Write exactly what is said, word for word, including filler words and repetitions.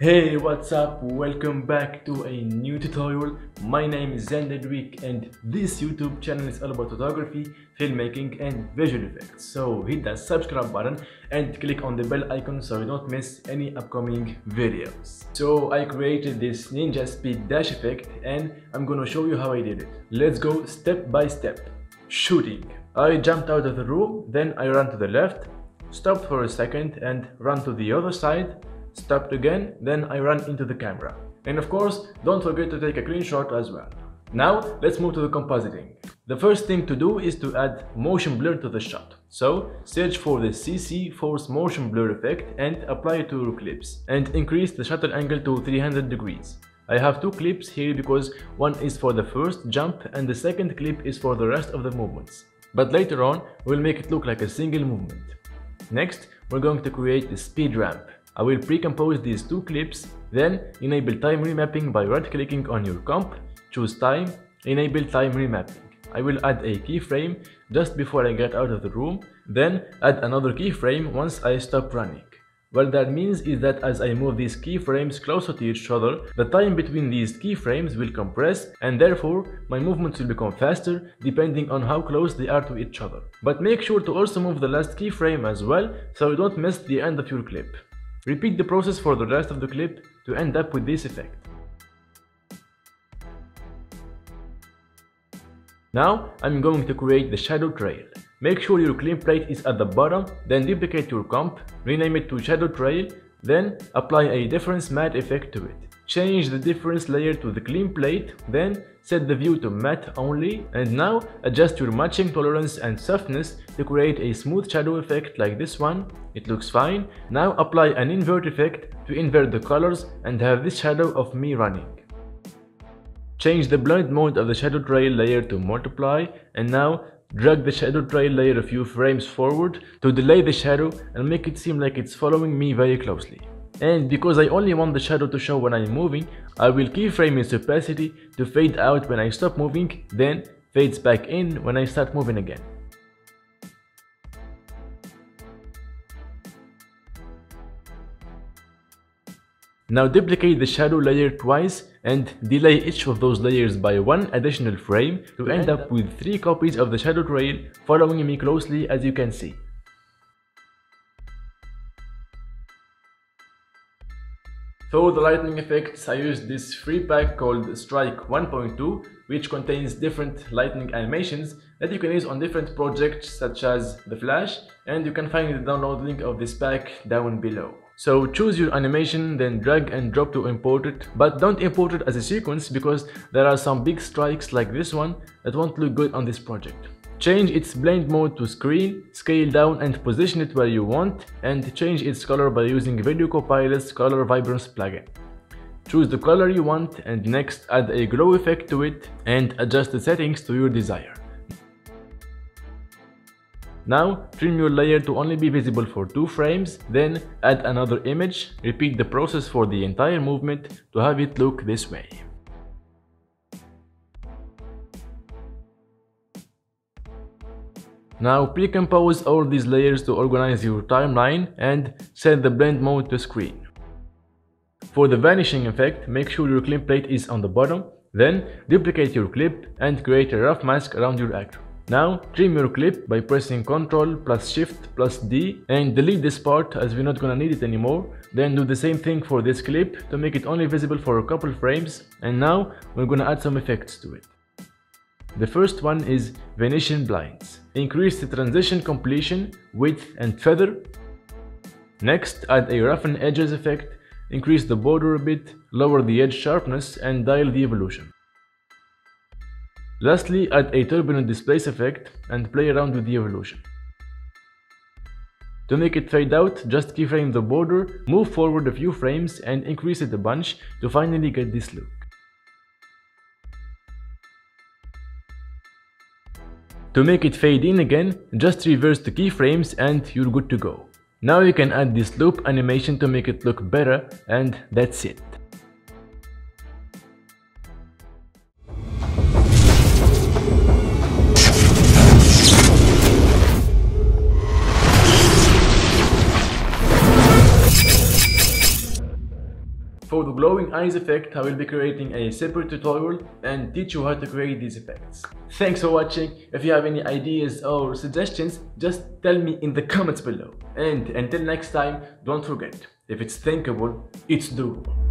Hey, what's up? Welcome back to a new tutorial. My name is Xander Douik and this YouTube channel is all about photography, filmmaking and visual effects. So hit that subscribe button and click on the bell icon so you don't miss any upcoming videos. So I created this ninja speed dash effect and I'm gonna show you how I did it. Let's go step by step. Shooting. I jumped out of the room, then I ran to the left, stopped for a second and ran to the other side. Stopped again, then I ran into the camera. And of course, don't forget to take a clean shot as well. Now, let's move to the compositing. The first thing to do is to add motion blur to the shot. So, search for the C C force motion blur effect and apply it to your clips. And increase the shutter angle to three hundred degrees. I have two clips here because one is for the first jump and the second clip is for the rest of the movements. But later on, we'll make it look like a single movement. Next, we're going to create the speed ramp. I will pre-compose these two clips, then enable time remapping by right-clicking on your comp, choose time, enable time remapping. I will add a keyframe just before I get out of the room, then add another keyframe once I stop running. What that means is that as I move these keyframes closer to each other, the time between these keyframes will compress and therefore my movements will become faster depending on how close they are to each other. But make sure to also move the last keyframe as well so you don't miss the end of your clip. Repeat the process for the rest of the clip to end up with this effect. Now I'm going to create the shadow trail. Make sure your clean plate is at the bottom, then duplicate your comp, rename it to shadow trail, then apply a difference matte effect to it. Change the difference layer to the clean plate, then set the view to matte only, and now adjust your matching tolerance and softness to create a smooth shadow effect like this one. It looks fine. Now apply an invert effect to invert the colors and have this shadow of me running. Change the blend mode of the shadow trail layer to multiply and now drag the shadow trail layer a few frames forward to delay the shadow and make it seem like it's following me very closely. And because I only want the shadow to show when I'm moving, I will keyframe its opacity to fade out when I stop moving, then fades back in when I start moving again. Now duplicate the shadow layer twice and delay each of those layers by one additional frame to end up with three copies of the shadow trail following me closely as you can see. For the lighting effects, I used this free pack called Strike one point two, which contains different lighting animations that you can use on different projects such as The Flash, and you can find the download link of this pack down below. So choose your animation, then drag and drop to import it, but don't import it as a sequence because there are some big strikes like this one that won't look good on this project. Change its blend mode to screen, scale down and position it where you want, and change its color by using Video Copilot's Color Vibrance plugin. Choose the color you want and next add a glow effect to it and adjust the settings to your desire. Now trim your layer to only be visible for two frames, then add another image, repeat the process for the entire movement to have it look this way. Now pre-compose all these layers to organize your timeline and set the blend mode to screen. For the vanishing effect, make sure your clip plate is on the bottom, then duplicate your clip and create a rough mask around your actor. Now trim your clip by pressing Ctrl plus Shift plus D and delete this part as we're not gonna need it anymore. Then do the same thing for this clip to make it only visible for a couple frames, and now we're gonna add some effects to it. The first one is Venetian Blinds. Increase the transition completion, width and feather. Next, add a Roughen Edges effect, increase the border a bit, lower the edge sharpness and dial the evolution. Lastly, add a Turbulent Displace effect and play around with the evolution. To make it fade out, just keyframe the border, move forward a few frames and increase it a bunch to finally get this look. To make it fade in again, just reverse the keyframes and you're good to go. Now you can add this loop animation to make it look better, and that's it. For the glowing eyes effect, I will be creating a separate tutorial and teach you how to create these effects. Thanks for watching. If you have any ideas or suggestions, just tell me in the comments below. And until next time, don't forget, if it's thinkable, it's doable.